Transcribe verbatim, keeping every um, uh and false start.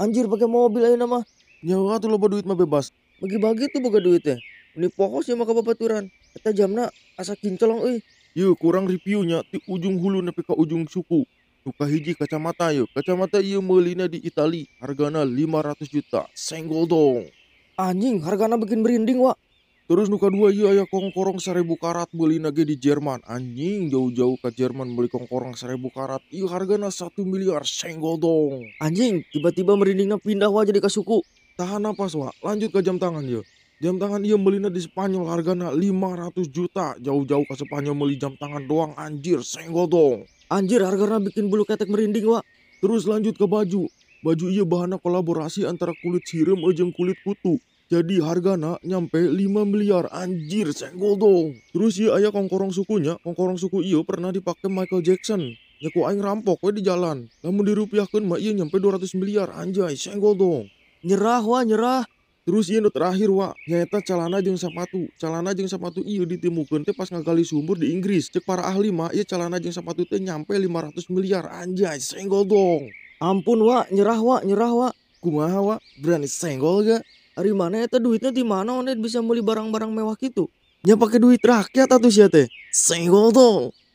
Anjir, pakai mobil aja nama. Nyawa tuh loba duit mah bebas. Bagi-bagi tuh boga duit teh. Ini pokoknya mah ka babaturan. Eta jamna asa kincolong euy. Yeuh, kurang reviewnya di ujung hulu nepi ka ujung suku. Tuka hiji kacamata yeuh. Kacamata ieu meulina di Itali, hargana lima ratus juta. Senggol dong. Anjing, hargana bikin merinding wa. Terus nuka dua ieu aya kongkorong seribu karat meulina ge di Jerman. Anjing, jauh-jauh ke Jerman beli kongkorong seribu karat. Ieu hargana satu miliar. Senggol dong. Anjing, tiba-tiba merindingna pindah wa jadi ka suku. Tahan napas wa, lanjut ke jam tangan yeuh. Jam tangan ia melina di Spanyol hargana lima ratus juta. Jauh-jauh ke Spanyol beli jam tangan doang, anjir, senggol dong. Anjir, hargana bikin bulu ketek merinding wa. Terus lanjut ke baju. Baju ia bahana kolaborasi antara kulit sirem jeung kulit kutu. Jadi hargana nyampe lima miliar, anjir, senggol dong. Terus ia aya kongkorong sukunya. Kongkorong suku ia pernah dipakai Michael Jackson. Nyaku aing rampok we di jalan. Namun dirupiahkeun mah ia nyampe dua ratus miliar, anjay, senggol dong. Nyerah wa, nyerah. Terus ieu nu terakhir wa, nyaeta calana jeung sapatu. Calana jeung sapatu ieu ditimukeun teh pas ngagali sumur di Inggris. Cek para ahli mah ieu calana jeung sapatu teh nyampe lima ratus miliar. Anjay, senggol dong. Ampun wa, nyerah wa, nyerah wa. Kumaha wa, berani senggol ga? Ari mana eta duitnya di mana onet bisa beli barang-barang mewah kitu? Nya pake duit rakyat atuh sia teh. Senggol dong.